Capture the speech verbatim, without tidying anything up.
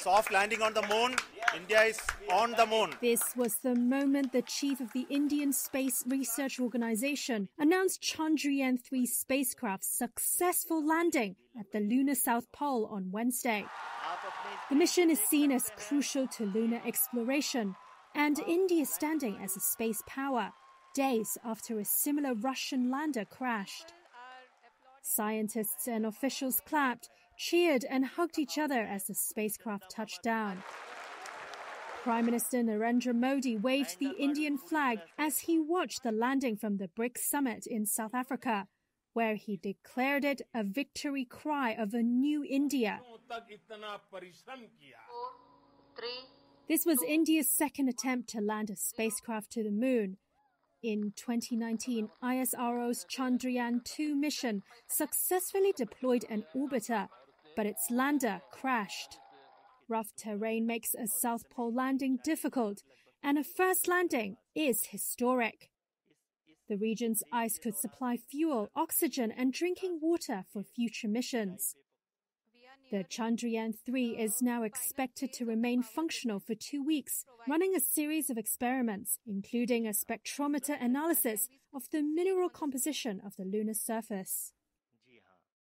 Soft landing on the moon. India is on the moon. This was the moment the chief of the Indian Space Research Organization announced Chandrayaan three spacecraft's successful landing at the lunar South Pole on Wednesday. The mission is seen as crucial to lunar exploration, and India's standing as a space power, days after a similar Russian lander crashed. Scientists and officials clapped, cheered and hugged each other as the spacecraft touched down. Prime Minister Narendra Modi waved the Indian flag as he watched the landing from the BRICS summit in South Africa, where he declared it a victory cry of a new India. This was India's second attempt to land a spacecraft to the moon. In twenty nineteen, I S R O's Chandrayaan two mission successfully deployed an orbiter, but its lander crashed. Rough terrain makes a South Pole landing difficult, and a first landing is historic. The region's ice could supply fuel, oxygen, and drinking water for future missions. The Chandrayaan three is now expected to remain functional for two weeks, running a series of experiments, including a spectrometer analysis of the mineral composition of the lunar surface.